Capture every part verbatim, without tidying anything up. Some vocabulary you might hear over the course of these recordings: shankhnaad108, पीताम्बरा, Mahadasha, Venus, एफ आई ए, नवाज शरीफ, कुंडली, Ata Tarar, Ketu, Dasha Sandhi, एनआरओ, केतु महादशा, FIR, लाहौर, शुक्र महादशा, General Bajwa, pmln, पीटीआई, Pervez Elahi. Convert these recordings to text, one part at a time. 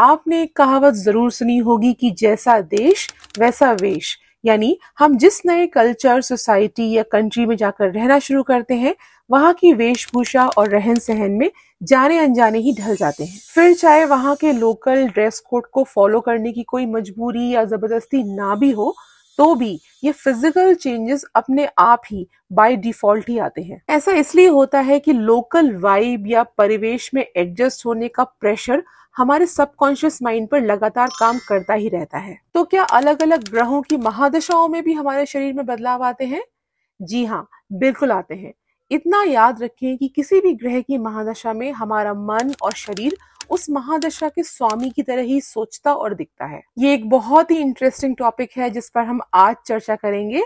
आपने एक कहावत जरूर सुनी होगी कि जैसा देश वैसा वेश, यानी हम जिस नए कल्चर, सोसाइटी या कंट्री में जाकर रहना शुरू करते हैं, वहाँ की वेशभूषा और रहन सहन में जाने अनजाने ही ढल जाते हैं। फिर चाहे वहाँ के लोकल ड्रेस कोड को फॉलो करने की कोई मजबूरी या जबरदस्ती ना भी हो, तो भी ये फिजिकल चेंजेस अपने आप ही बाय डिफॉल्ट ही आते हैं। ऐसा इसलिए होता है कि लोकल वाइब या परिवेश में एडजस्ट होने का प्रेशर हमारे सबकॉन्शियस माइंड पर लगातार काम करता ही रहता है। तो क्या अलग अलग ग्रहों की महादशाओं में भी हमारे शरीर में बदलाव आते हैं? जी हाँ, बिल्कुल आते हैं। इतना याद रखें कि किसी भी ग्रह की महादशा में हमारा मन और शरीर उस महादशा के स्वामी की तरह ही सोचता और दिखता है। ये एक बहुत ही इंटरेस्टिंग टॉपिक है जिस पर हम आज चर्चा करेंगे।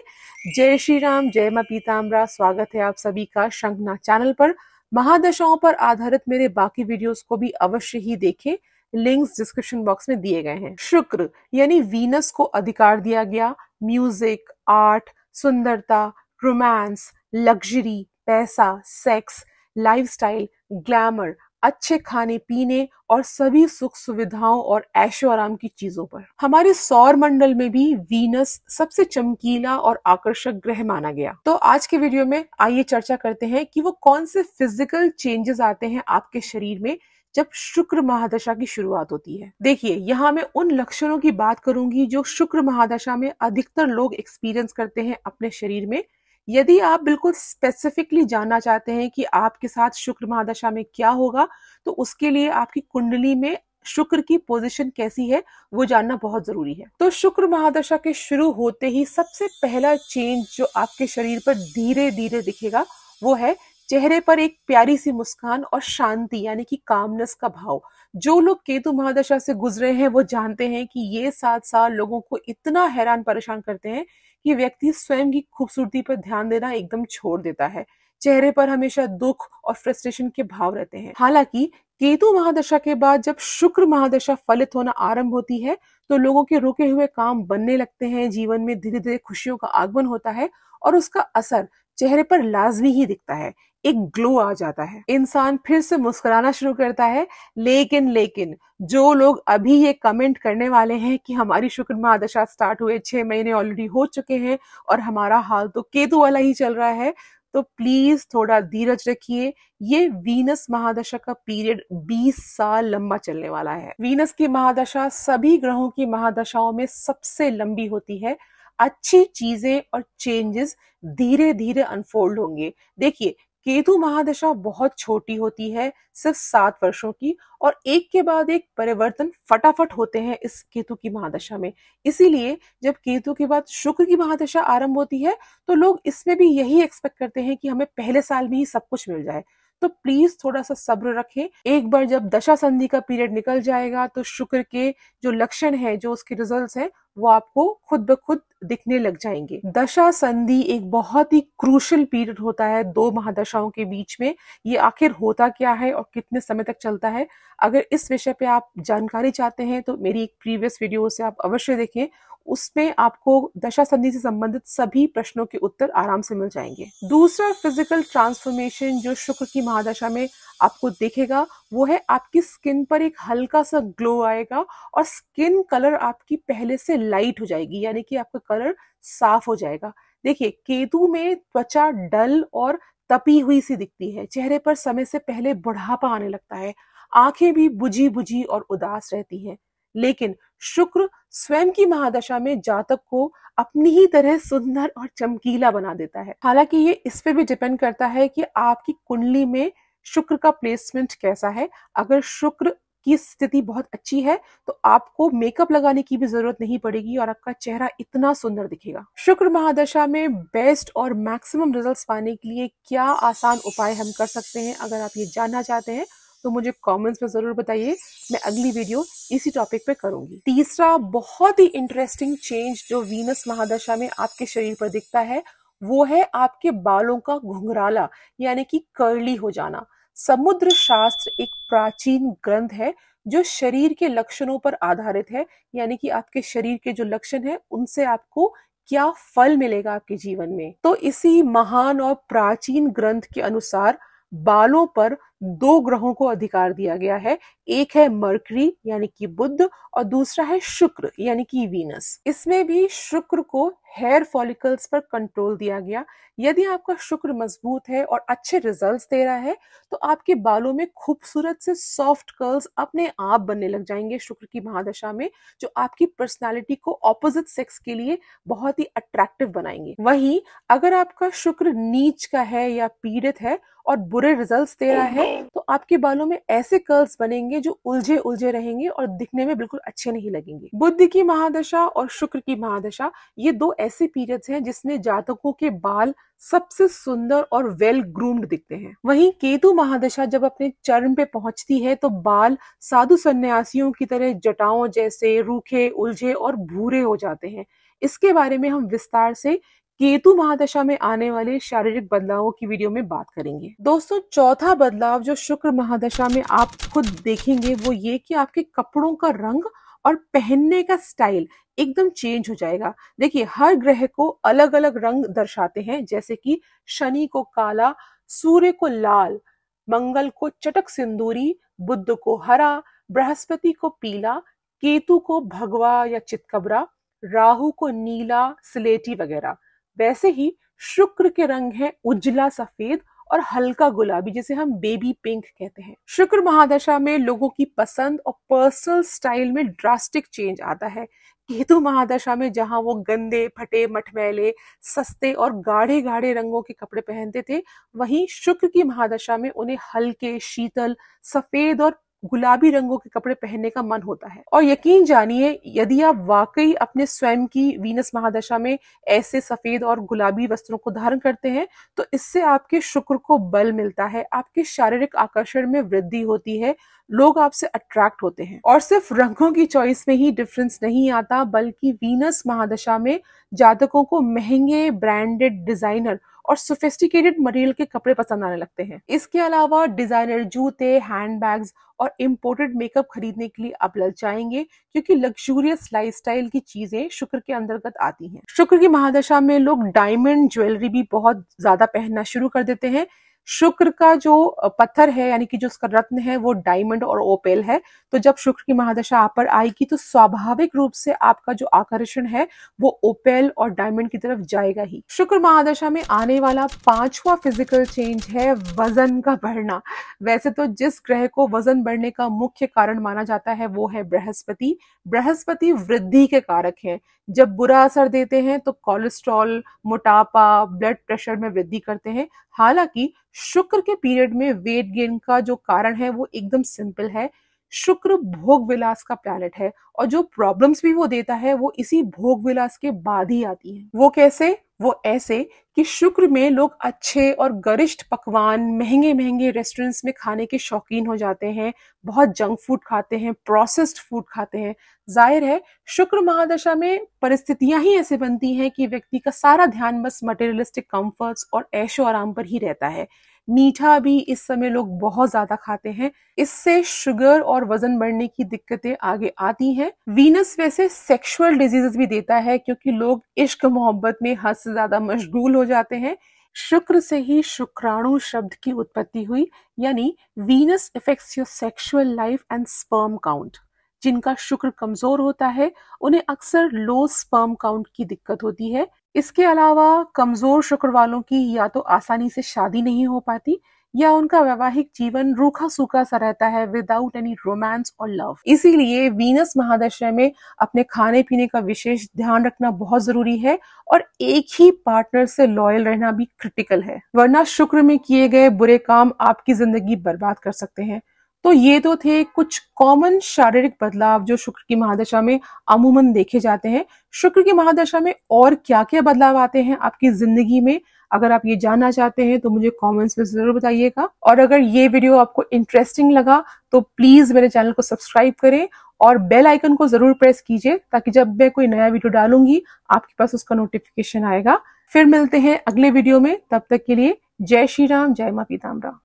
जय श्री राम, जय मां पीताम्बरा। स्वागत है आप सभी का शंखनाद चैनल पर। महादशाओं पर आधारित मेरे बाकी वीडियोस को भी अवश्य ही देखें, लिंक्स डिस्क्रिप्शन बॉक्स में दिए गए हैं। शुक्र यानी वीनस को अधिकार दिया गया म्यूजिक, आर्ट, सुंदरता, रोमांस, लग्जरी, पैसा, सेक्स, लाइफस्टाइल, ग्लैमर, अच्छे खाने पीने और सभी सुख सुविधाओं और ऐशो आराम की चीजों पर। हमारे सौर मंडल में भी वीनस सबसे चमकीला और आकर्षक ग्रह माना गया। तो आज के वीडियो में आइए चर्चा करते हैं कि वो कौन से फिजिकल चेंजेस आते हैं आपके शरीर में जब शुक्र महादशा की शुरुआत होती है। देखिए, यहाँ मैं उन लक्षणों की बात करूंगी जो शुक्र महादशा में अधिकतर लोग एक्सपीरियंस करते हैं अपने शरीर में। यदि आप बिल्कुल स्पेसिफिकली जानना चाहते हैं कि आपके साथ शुक्र महादशा में क्या होगा, तो उसके लिए आपकी कुंडली में शुक्र की पोजीशन कैसी है वो जानना बहुत जरूरी है। तो शुक्र महादशा के शुरू होते ही सबसे पहला चेंज जो आपके शरीर पर धीरे धीरे दिखेगा वो है चेहरे पर एक प्यारी सी मुस्कान और शांति, यानी कि कामनेस का भाव। जो लोग केतु महादशा से गुजरे हैं वो जानते हैं कि ये सात साल लोगों को इतना हैरान परेशान करते हैं कि व्यक्ति स्वयं की खूबसूरती पर ध्यान देना एकदम छोड़ देता है। चेहरे पर हमेशा दुख और फ्रस्ट्रेशन के भाव रहते हैं। हालांकि केतु महादशा के बाद जब शुक्र महादशा फलित होना आरंभ होती है तो लोगों के रुके हुए काम बनने लगते हैं, जीवन में धीरे धीरे खुशियों का आगमन होता है और उसका असर चेहरे पर लाजमी ही दिखता है। एक ग्लो आ जाता है, इंसान फिर से मुस्कुराना शुरू करता है। लेकिन लेकिन जो लोग अभी ये कमेंट करने वाले हैं कि हमारी शुक्र महादशा स्टार्ट हुए छह महीने ऑलरेडी हो चुके हैं और हमारा हाल तो केतु वाला ही चल रहा है, तो प्लीज थोड़ा धीरज रखिए। ये वीनस महादशा का पीरियड बीस साल लंबा चलने वाला है। वीनस की महादशा सभी ग्रहों की महादशाओं में सबसे लंबी होती है। अच्छी चीजें और चेंजेस धीरे धीरे अनफोल्ड होंगे। देखिए, केतु महादशा बहुत छोटी होती है, सिर्फ सात वर्षों की, और एक के बाद एक परिवर्तन फटाफट होते हैं इस केतु की महादशा में। इसीलिए जब केतु के बाद शुक्र की महादशा आरंभ होती है तो लोग इसमें भी यही एक्सपेक्ट करते हैं कि हमें पहले साल में ही सब कुछ मिल जाए। तो प्लीज थोड़ा सा सब्र रखें। एक बार जब दशा संधि का पीरियड निकल जाएगा तो शुक्र के जो लक्षण है, जो उसके रिजल्ट्स हैं, वो आपको खुद ब खुद दिखने लग जाएंगे। दशा संधि एक बहुत ही क्रूशल पीरियड होता है दो महादशाओं के बीच में। ये आखिर होता क्या है और कितने समय तक चलता है, अगर इस विषय पे आप जानकारी चाहते हैं तो मेरी एक प्रीवियस वीडियो से आप अवश्य देखें। उसमें आपको दशा संधि से संबंधित सभी प्रश्नों के उत्तर आराम से मिल जाएंगे। दूसरा फिजिकल ट्रांसफॉर्मेशन जो शुक्र की महादशा में आपको देखेगा वो है आपकी स्किन पर एक हल्का सा ग्लो आएगा और स्किन कलर आपकी पहले से लाइट हो जाएगी, यानी कि आपका कलर साफ हो जाएगा। देखिए, केतु में त्वचा डल और तपी हुई सी दिखती है। चेहरे पर समय से पहले बुढ़ापा आने लगता है। आंखें भी बुझी बुझी और उदास रहती है। लेकिन शुक्र स्वयं की महादशा में जातक को अपनी ही तरह सुंदर और चमकीला बना देता है। हालांकि ये इस पे भी डिपेंड करता है कि आपकी कुंडली में शुक्र का प्लेसमेंट कैसा है। अगर शुक्र की स्थिति बहुत अच्छी है तो आपको मेकअप लगाने की भी जरूरत नहीं पड़ेगी और आपका चेहरा इतना सुंदर दिखेगा। शुक्र महादशा में बेस्ट और मैक्सिमम रिजल्ट्स पाने के लिए क्या आसान उपाय हम कर सकते हैं, अगर आप ये जानना चाहते हैं तो मुझे कमेंट्स में जरूर बताइए। मैं अगली वीडियो इसी टॉपिक पे करूंगी। तीसरा बहुत ही इंटरेस्टिंग चेंज जो वीनस महादशा में आपके शरीर पर दिखता है वो है आपके बालों का घुंघराला, यानी कि कर्ली हो जाना। समुद्र शास्त्र एक प्राचीन ग्रंथ है जो शरीर के लक्षणों पर आधारित है, यानी कि आपके शरीर के जो लक्षण है उनसे आपको क्या फल मिलेगा आपके जीवन में। तो इसी महान और प्राचीन ग्रंथ के अनुसार बालों पर दो ग्रहों को अधिकार दिया गया है, एक है मरकरी यानी कि बुध और दूसरा है शुक्र यानी कि वीनस। इसमें भी शुक्र को हेयर फॉलिकल्स पर कंट्रोल दिया गया। यदि आपका शुक्र मजबूत है और अच्छे रिजल्ट्स दे रहा है तो आपके बालों में खूबसूरत से सॉफ्ट कर्ल्स अपने आप बनने लग जाएंगे शुक्र की महादशा में, जो आपकी पर्सनालिटी को ऑपोजिट सेक्स के लिए बहुत ही अट्रैक्टिव बनाएंगे। वहीं अगर आपका शुक्र नीच का है या पीड़ित है और बुरे रिजल्ट्स दे रहा है तो आपके बालों में ऐसे कर्ल्स बनेंगे जो उलझे उलझे रहेंगे और दिखने में बिल्कुल अच्छे नहीं लगेंगे। बुध की महादशा और शुक्र की महादशा ये दो ऐसे पीरियड्स हैं जिसमें जातकों के बाल सबसे सुंदर और वेल ग्रूम्ड दिखते हैं। वहीं केतु महादशा जब अपने चरम पे पहुंचती है तो बाल साधु सन्यासियों की तरह जटाओं जैसे रूखे, उलझे और भूरे हो जाते हैं। इसके बारे में हम विस्तार से केतु महादशा में आने वाले शारीरिक बदलावों की वीडियो में बात करेंगे। दोस्तों, चौथा बदलाव जो शुक्र महादशा में आप खुद देखेंगे वो ये कि आपके कपड़ों का रंग और पहनने का स्टाइल एकदम चेंज हो जाएगा। देखिए, हर ग्रह को अलग अलग रंग दर्शाते हैं, जैसे कि शनि को काला, सूर्य को लाल, मंगल को चटक सिंदूरी, बुध को हरा, बृहस्पति को पीला, केतु को भगवा या चितकबरा, राहु को नीला, स्लेटी वगैरह। वैसे ही शुक्र के रंग हैं उजला सफेद और हल्का गुलाबी, जिसे हम बेबी पिंक कहते हैं। शुक्र महादशा में लोगों की पसंद और पर्सनल स्टाइल में ड्रास्टिक चेंज आता है। केतु महादशा में जहां वो गंदे, फटे, मटमैले, सस्ते और गाढ़े गाढ़े रंगों के कपड़े पहनते थे, वहीं शुक्र की महादशा में उन्हें हल्के, शीतल, सफेद और गुलाबी रंगों के कपड़े पहनने का मन होता है। और यकीन जानिए, यदि आप वाकई अपने स्वयं की वीनस महादशा में ऐसे सफेद और गुलाबी वस्त्रों को धारण करते हैं तो इससे आपके शुक्र को बल मिलता है, आपके शारीरिक आकर्षण में वृद्धि होती है, लोग आपसे अट्रैक्ट होते हैं। और सिर्फ रंगों की चॉइस में ही डिफरेंस नहीं आता, बल्कि वीनस महादशा में जातकों को महंगे, ब्रांडेड, डिजाइनर और सोफिस्टिकेटेड मटेरियल के कपड़े पसंद आने लगते हैं। इसके अलावा डिजाइनर जूते, हैंडबैग्स और इम्पोर्टेड मेकअप खरीदने के लिए आप ललचाएंगे, क्योंकि लग्जूरियस लाइफस्टाइल की चीजें शुक्र के अंतर्गत आती हैं। शुक्र की महादशा में लोग डायमंड ज्वेलरी भी बहुत ज्यादा पहनना शुरू कर देते हैं। शुक्र का जो पत्थर है यानी कि जो उसका रत्न है वो डायमंड और ओपेल है, तो जब शुक्र की महादशा आप पर आएगी तो स्वाभाविक रूप से आपका जो आकर्षण है वो ओपेल और डायमंड की तरफ जाएगा ही। शुक्र महादशा में आने वाला पांचवा फिजिकल चेंज है वजन का बढ़ना। वैसे तो जिस ग्रह को वजन बढ़ने का मुख्य कारण माना जाता है वो है बृहस्पति। बृहस्पति वृद्धि के कारक है। जब बुरा असर देते हैं तो कोलेस्ट्रॉल, मोटापा, ब्लड प्रेशर में वृद्धि करते हैं। हालांकि शुक्र के पीरियड में वेट गेन का जो कारण है वो एकदम सिंपल है। शुक्र भोग विलास का प्लैनेट है और जो प्रॉब्लम्स भी वो देता है वो इसी भोग विलास के बाद ही आती है। वो कैसे? वो ऐसे कि शुक्र में लोग अच्छे और गरिष्ठ पकवान, महंगे महंगे रेस्टोरेंट्स में खाने के शौकीन हो जाते हैं, बहुत जंक फूड खाते हैं, प्रोसेस्ड फूड खाते हैं। जाहिर है, शुक्र महादशा में परिस्थितियां ही ऐसे बनती हैं कि व्यक्ति का सारा ध्यान बस मटेरियलिस्टिक कंफर्ट्स और ऐशो आराम पर ही रहता है। मीठा भी इस समय लोग बहुत ज्यादा खाते हैं, इससे शुगर और वजन बढ़ने की दिक्कतें आगे आती हैं। वीनस वैसे सेक्सुअल डिजीजेस भी देता है, क्योंकि लोग इश्क मोहब्बत में हद से ज्यादा मशगूल हो जाते हैं। शुक्र से ही शुक्राणु शब्द की उत्पत्ति हुई, यानी Venus effects your sexual life and sperm count. जिनका शुक्र कमजोर होता है उन्हें अक्सर लो स्पर्म काउंट की दिक्कत होती है। इसके अलावा कमजोर शुक्र वालों की या तो आसानी से शादी नहीं हो पाती या उनका वैवाहिक जीवन रूखा सूखा सा रहता है, विदाउट एनी रोमांस और लव। इसीलिए वीनस महादशा में अपने खाने पीने का विशेष ध्यान रखना बहुत जरूरी है और एक ही पार्टनर से लॉयल रहना भी क्रिटिकल है, वरना शुक्र में किए गए बुरे काम आपकी जिंदगी बर्बाद कर सकते हैं। तो ये तो थे कुछ कॉमन शारीरिक बदलाव जो शुक्र की महादशा में अमूमन देखे जाते हैं। शुक्र की महादशा में और क्या क्या बदलाव आते हैं आपकी जिंदगी में, अगर आप ये जानना चाहते हैं तो मुझे कमेंट्स में जरूर बताइएगा। और अगर ये वीडियो आपको इंटरेस्टिंग लगा तो प्लीज मेरे चैनल को सब्सक्राइब करें और बेल आइकन को जरूर प्रेस कीजिए, ताकि जब मैं कोई नया वीडियो डालूंगी आपके पास उसका नोटिफिकेशन आएगा। फिर मिलते हैं अगले वीडियो में, तब तक के लिए जय श्री राम, जय मां पीताम्बरा।